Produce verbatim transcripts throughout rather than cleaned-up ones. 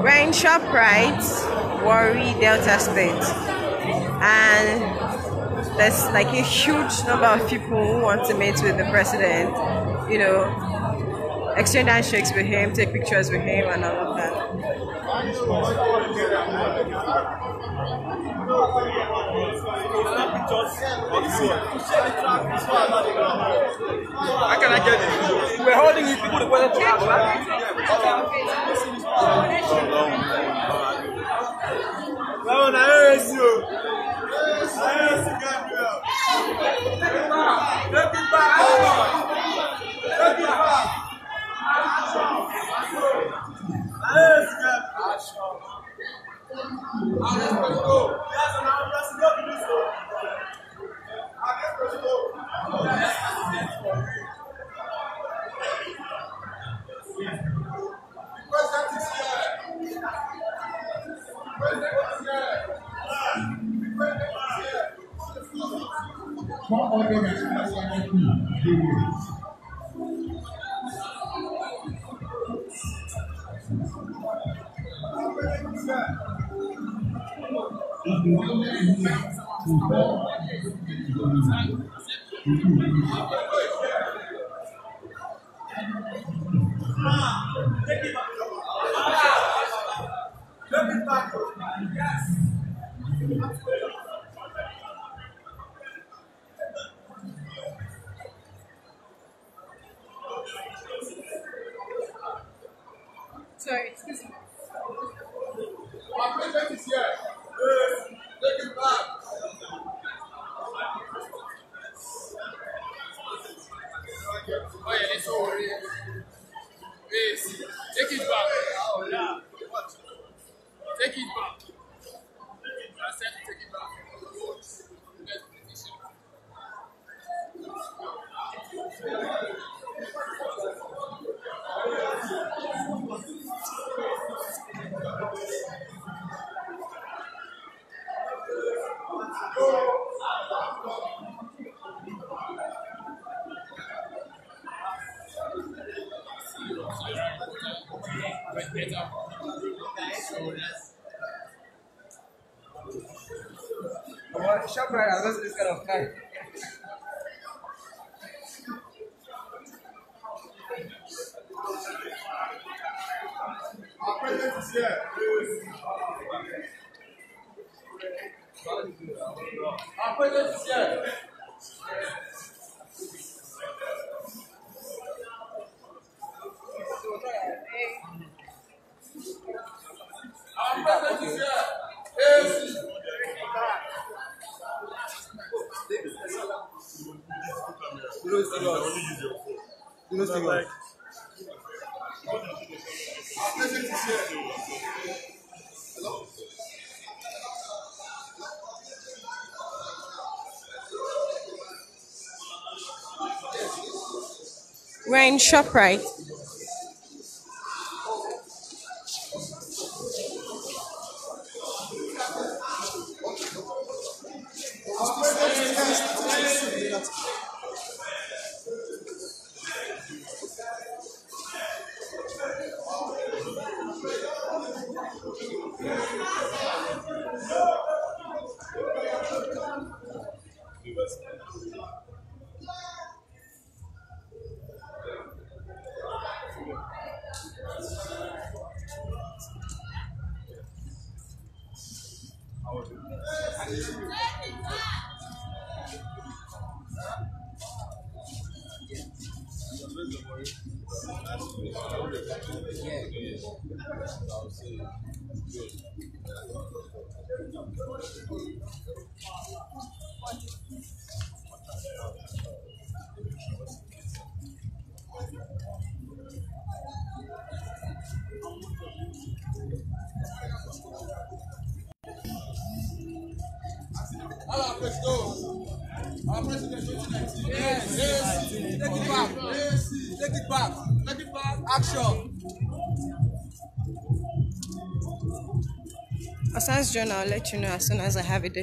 We're in Shoprite, Warri, Delta State, and there's like a huge number of people who want to meet with the president, you know, exchange handshakes with him, take pictures with him and all of that. How can I get it? We're holding you people to weather to Oh, no, no, you. Sorry, excuse me. Shoprite, I was this kind of guy. Our president is here. Our president is here. Our president is here. You know, like, we're in Shoprite. Besides John, I'll let you know as soon as I have it.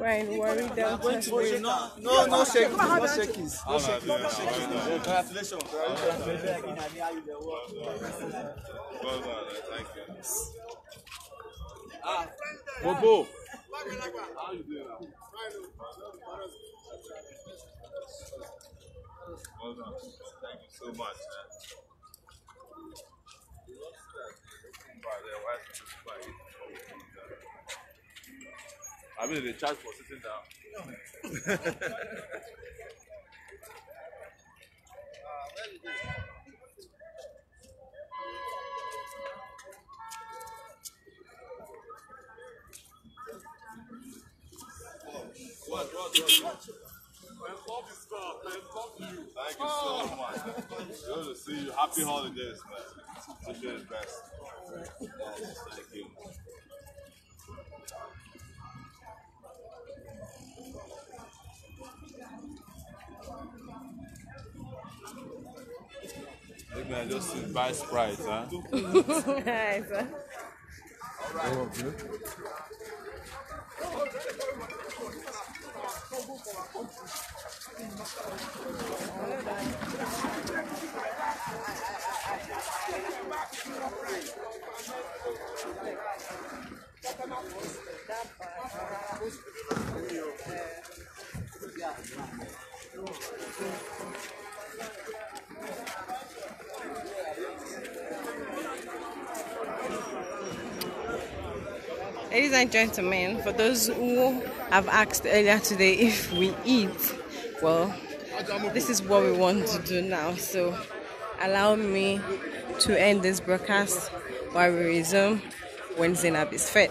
We're in Warri, Delta State. No, no, no shakies. No shakies. No shakies. No shakies. Congratulations. Bobo. How you doing now? Well done. Thank you so much, man. I mean, they charge for sitting down. What, what, what? I love you, God. I love you. Thank you so much. Good to see you. Happy holidays, man. Wish you the best. Thank you. Maybe I just buy Sprite, huh? Nice. Oh, okay. Ladies and gentlemen, for those who have asked earlier today if we eat, well, this is what we want to do now. So allow me to end this broadcast while we resume when Zainab is fed.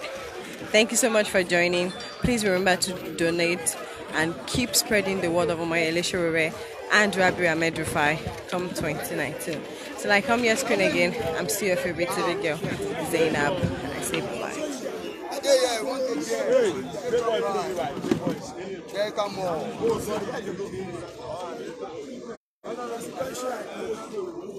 Thank you so much for joining. Please remember to donate and keep spreading the word of my Elisha Rewe and Rabbi Ahmed Rufay come twenty nineteen. Till I come your screen again, I'm still your favorite T V girl, Zainab, and I say bye-bye. Yeah, yeah, I want to get come on.